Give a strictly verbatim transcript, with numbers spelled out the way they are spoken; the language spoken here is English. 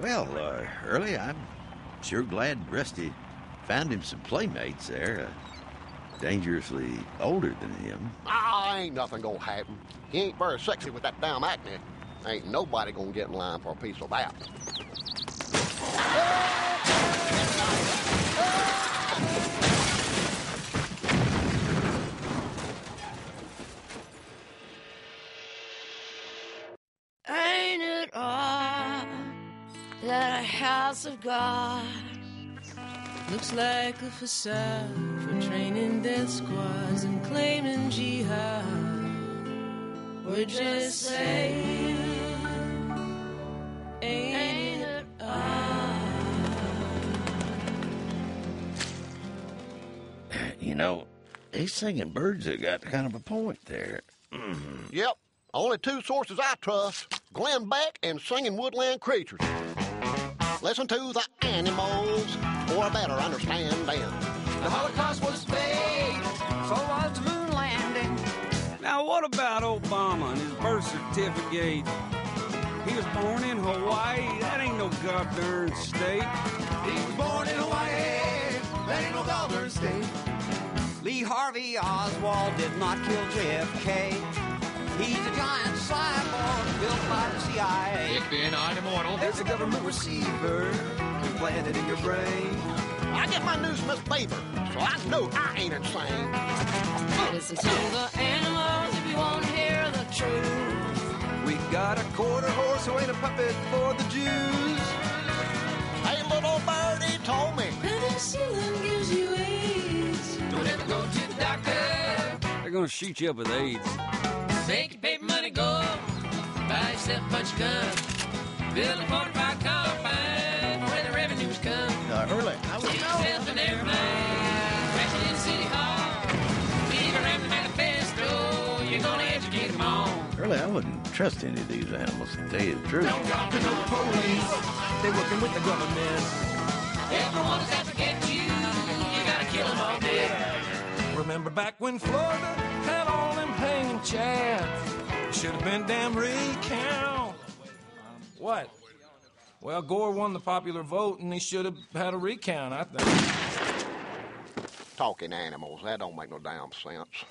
Well, uh, Early, I'm sure glad Rusty found him some playmates there. Uh, dangerously older than him. Oh, ain't nothing gonna happen. He ain't very sexy with that damn acne. Ain't nobody gonna get in line for a piece of that. Ain't it odd that a house of God looks like a facade for training their squads and claiming jihad? We're just saying, ain't it odd? You know, these singing birds have got kind of a point there. Mm-hmm. Yep. Only two sources I trust, Glenn Beck and singing woodland creatures. Listen to the animals for better understanding. The Holocaust was fake, so was the moon landing. Now what about Obama and his birth certificate? He was born in Hawaii. That ain't no goddamn state. He was born in Hawaii. That ain't no goddamn state. Lee Harvey Oswald did not kill J F K. He's a giant cyborg built by the C I A. It's been I'm immortal. There's a government receiver implanted in your brain. I get my news from Miss Beaver, so I know I ain't insane. Listen to the animals if you want to hear the truth. We got a quarter horse who ain't a puppet for the Jews. Hey, little birdie told me penicillin gives you AIDS. Don't ever go to the doctor. They're gonna shoot you up with AIDS. Make your paper money go up, buy yourself a bunch of guns, build a forty-five combine, where the revenues come. Uh, early, I was Get yourself an airline, crash it in City Hall, leave around the manifesto, you're gonna educate them all. Early, I wouldn't trust any of these animals, to tell you the truth. Don't talk to no police, they're working with the government. Everyone's out to get you, you gotta kill them all dead. Remember back when Florida had all them hanging chads? Should have been damn recount. What? Well, Gore won the popular vote, and he should have had a recount, I think. Talking animals, that don't make no damn sense.